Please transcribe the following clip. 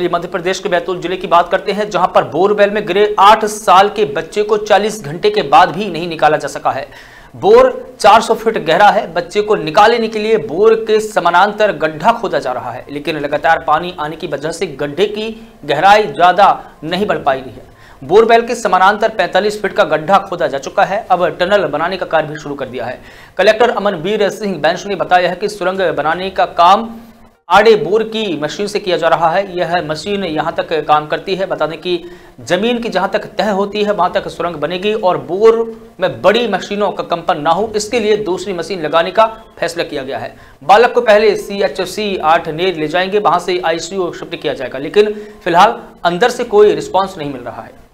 चलिए मध्य प्रदेश के बैतूल जिले की बात करते हैं, जहां पर बोरवेल में गिरे 8 साल के बच्चे को 40 घंटे के बाद भी नहीं निकाला जा सका है। बोर 400 फीट गहरा है। बच्चे को निकालने के लिए बोर के समानांतर गड्ढा खोदा जा रहा है, लेकिन लगातार पानी आने की वजह से गड्ढे की गहराई ज्यादा नहीं बढ़ पाई है। बोरवेल के समानांतर 45 फीट का गड्ढा खोदा जा चुका है। अब टनल बनाने का कार्य भी शुरू कर दिया है। कलेक्टर अमनवीर सिंह बैंस ने बताया है कि सुरंग बनाने का काम आड़े बोर की मशीन से किया जा रहा है। यह मशीन यहां तक काम करती है। बता दें कि जमीन की जहां तक तह होती है वहां तक सुरंग बनेगी और बोर में बड़ी मशीनों का कंपन ना हो, इसके लिए दूसरी मशीन लगाने का फैसला किया गया है। बालक को पहले CHC 8 नेर ले जाएंगे, वहां से ICU शिफ्ट किया जाएगा, लेकिन फिलहाल अंदर से कोई रिस्पॉन्स नहीं मिल रहा है।